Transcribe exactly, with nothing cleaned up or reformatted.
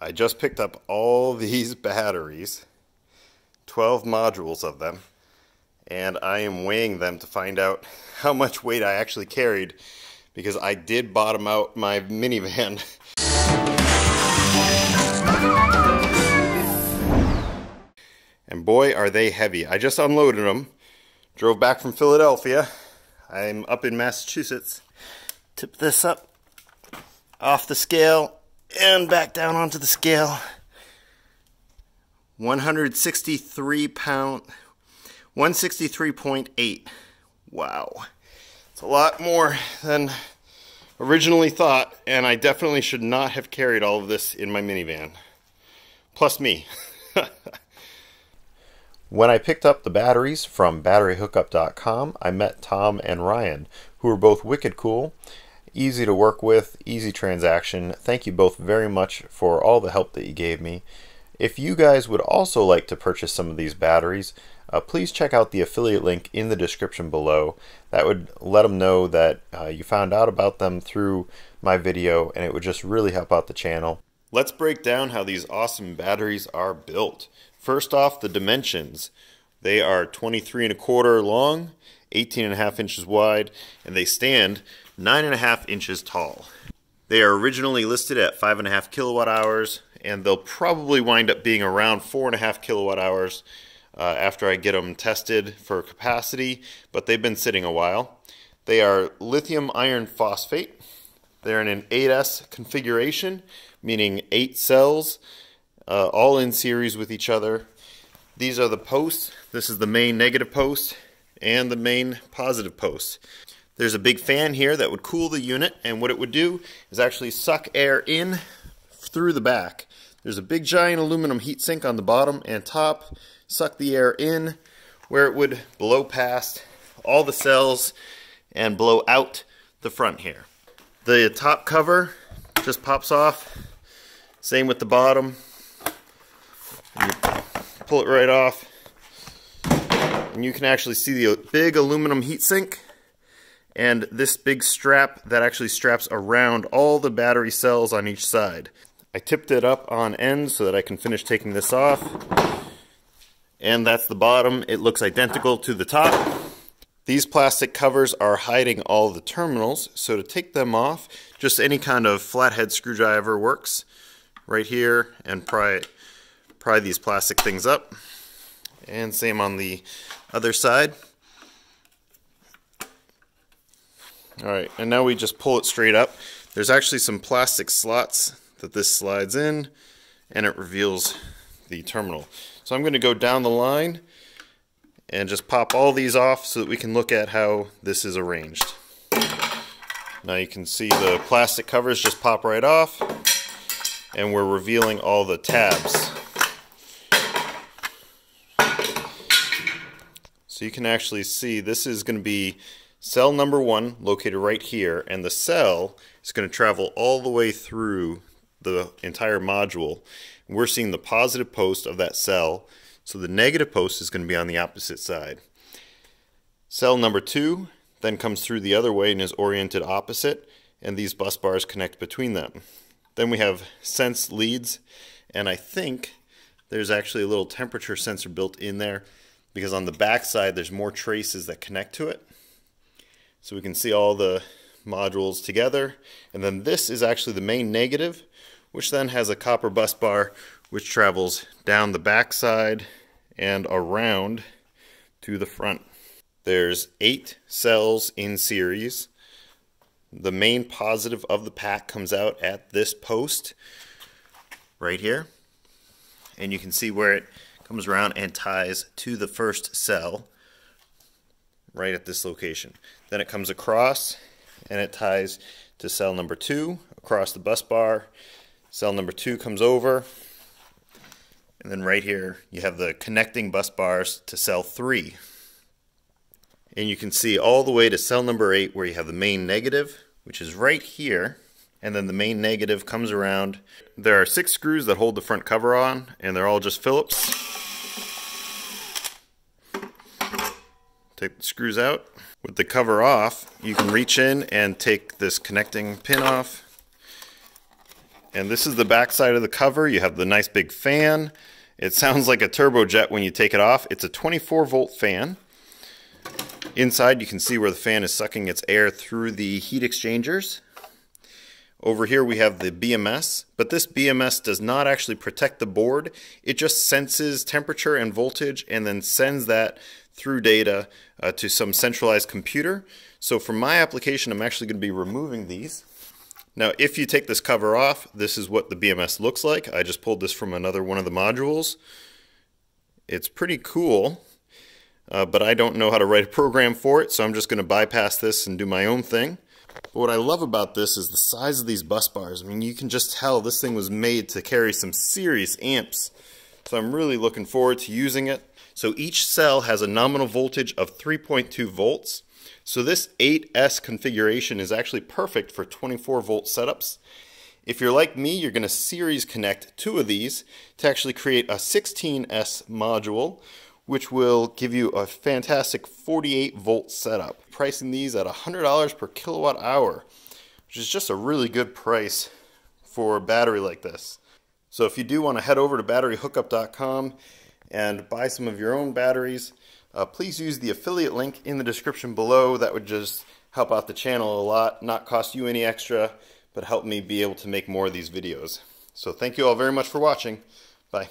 I just picked up all these batteries, twelve modules of them, and I am weighing them to find out how much weight I actually carried, because I did bottom out my minivan. And boy, are they heavy. I just unloaded them, drove back from Philadelphia. I'm up in Massachusetts. Tip this up, off the scale, and back down onto the scale. one hundred sixty-three pound, one sixty-three point eight. Wow. It's a lot more than originally thought, and I definitely should not have carried all of this in my minivan. Plus me. When I picked up the batteries from battery hookup dot com, I met Tom and Ryan, who are both wicked cool, easy to work with, easy transaction. Thank you both very much for all the help that you gave me. If you guys would also like to purchase some of these batteries, uh, please check out the affiliate link in the description below. That would let them know that uh, you found out about them through my video, and it would just really help out the channel. Let's break down how these awesome batteries are built. First off, the dimensions. They are twenty-three and a quarter long, eighteen and a half inches wide, and they stand nine and a half inches tall. They are originally listed at five and a half kilowatt hours, and they'll probably wind up being around four and a half kilowatt hours uh, after I get them tested for capacity, but they've been sitting a while. They are lithium iron phosphate. They're in an eight S configuration, meaning eight cells, Uh, all in series with each other. These are the posts. This is the main negative post and the main positive post. There's a big fan here that would cool the unit, and what it would do is actually suck air in through the back. There's a big giant aluminum heat sink on the bottom and top, suck the air in where it would blow past all the cells and blow out the front here. The top cover just pops off, same with the bottom. You pull it right off, and you can actually see the big aluminum heatsink and this big strap that actually straps around all the battery cells on each side. I tipped it up on end so that I can finish taking this off, and that's the bottom. It looks identical to the top. These plastic covers are hiding all the terminals, so to take them off, just any kind of flathead screwdriver works, right here, and pry it. Pry these plastic things up, and same on the other side. All right, and now we just pull it straight up. There's actually some plastic slots that this slides in, and it reveals the terminal. So I'm going to go down the line and just pop all these off so that we can look at how this is arranged. Now you can see the plastic covers just pop right off, and we're revealing all the tabs. So you can actually see this is going to be cell number one, located right here, and the cell is going to travel all the way through the entire module. We're seeing the positive post of that cell, so the negative post is going to be on the opposite side. Cell number two then comes through the other way and is oriented opposite, and these bus bars connect between them. Then we have sense leads, and I think there's actually a little temperature sensor built in there, because on the back side there's more traces that connect to it, so we can see all the modules together. And then this is actually the main negative, which then has a copper bus bar which travels down the back side and around to the front. There's eight cells in series. The main positive of the pack comes out at this post right here, and you can see where it comes around and ties to the first cell right at this location. Then it comes across and it ties to cell number two across the bus bar. Cell number two comes over, and then right here you have the connecting bus bars to cell three. And you can see all the way to cell number eight, where you have the main negative, which is right here. And then the main negative comes around. There are six screws that hold the front cover on, and they're all just Phillips. Take the screws out. With the cover off, you can reach in and take this connecting pin off, And this is the back side of the cover. You have the nice big fan. It sounds like a turbojet when you take it off. It's a twenty-four volt fan. Inside you can see where the fan is sucking its air through the heat exchangers. Over here we have the B M S, but this B M S does not actually protect the board. It just senses temperature and voltage and then sends that through data uh, to some centralized computer. So for my application, I'm actually going to be removing these. Now, if you take this cover off, this is what the B M S looks like. I just pulled this from another one of the modules. It's pretty cool, uh, but I don't know how to write a program for it, so I'm just going to bypass this and do my own thing. But what I love about this is the size of these bus bars. I mean, you can just tell this thing was made to carry some serious amps. So I'm really looking forward to using it. So each cell has a nominal voltage of three point two volts. So this eight S configuration is actually perfect for twenty-four volt setups. If you're like me, you're going to series connect two of these to actually create a sixteen S module, which will give you a fantastic forty-eight volt setup. Pricing these at one hundred dollars per kilowatt hour, which is just a really good price for a battery like this. So if you do want to head over to battery hookup dot com and buy some of your own batteries, uh, please use the affiliate link in the description below. That would just help out the channel a lot, not cost you any extra, but help me be able to make more of these videos. So thank you all very much for watching. Bye.